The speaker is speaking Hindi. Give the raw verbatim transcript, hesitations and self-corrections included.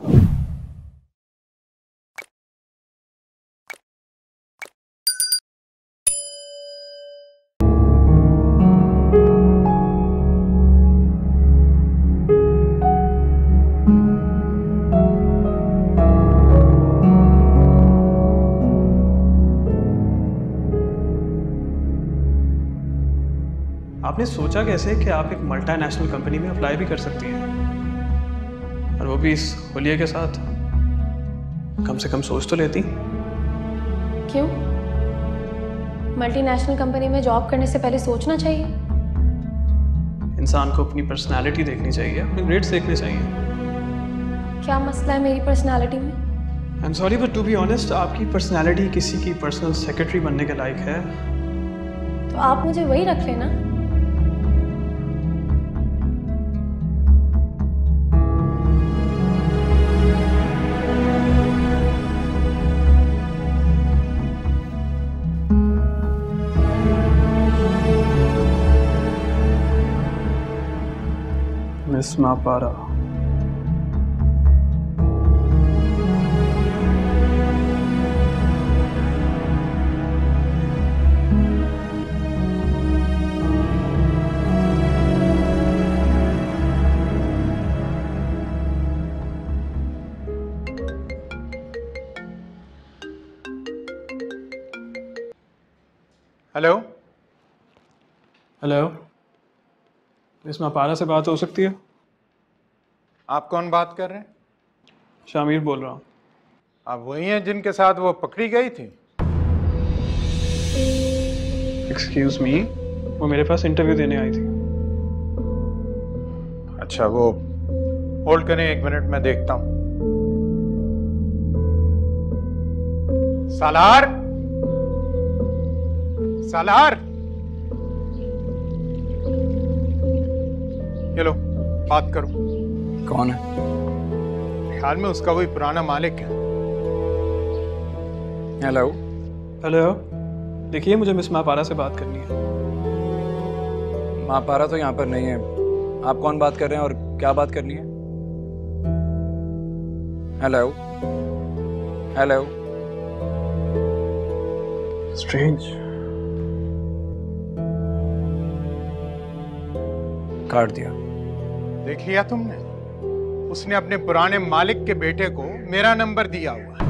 आपने सोचा कैसे कि आप एक मल्टीनेशनल कंपनी में अप्लाई भी कर सकती हैं, और वो भी इस हुलिया के साथ? कम से कम सोच तो लेती। क्यों? मल्टीनेशनल कंपनी में जॉब करने से पहले सोचना चाहिए। इंसान को अपनी पर्सनालिटी देखनी चाहिए, अपने ग्रेड्स देखने चाहिए। क्या मसला है मेरी पर्सनालिटी में? I am sorry but to be honest, आपकी पर्सनालिटी किसी की पर्सनल सेक्रेटरी बनने के लायक है। तो आप मुझे वही रख लेना। Miss Mahapara, hello hello, miss Mahapara से बात हो सकती है? आप कौन बात कर रहे हैं? शामीर बोल रहा हूँ। आप वही हैं जिनके साथ वो पकड़ी गई थी? एक्सक्यूज मी, वो मेरे पास इंटरव्यू देने आई थी। अच्छा, वो होल्ड करें एक मिनट, मैं देखता हूँ। सालार, सालार, ये लो बात करो। कौन है? ख्याल में उसका वही पुराना मालिक है। हेलो हेलो, देखिए मुझे मिस महापारा से बात करनी है। महापारा तो यहाँ पर नहीं है। आप कौन बात कर रहे हैं और क्या बात करनी है? Hello hello, strange. काट दिया। देख लिया तुमने? उसने अपने पुराने मालिक के बेटे को मेरा नंबर दिया हुआ है।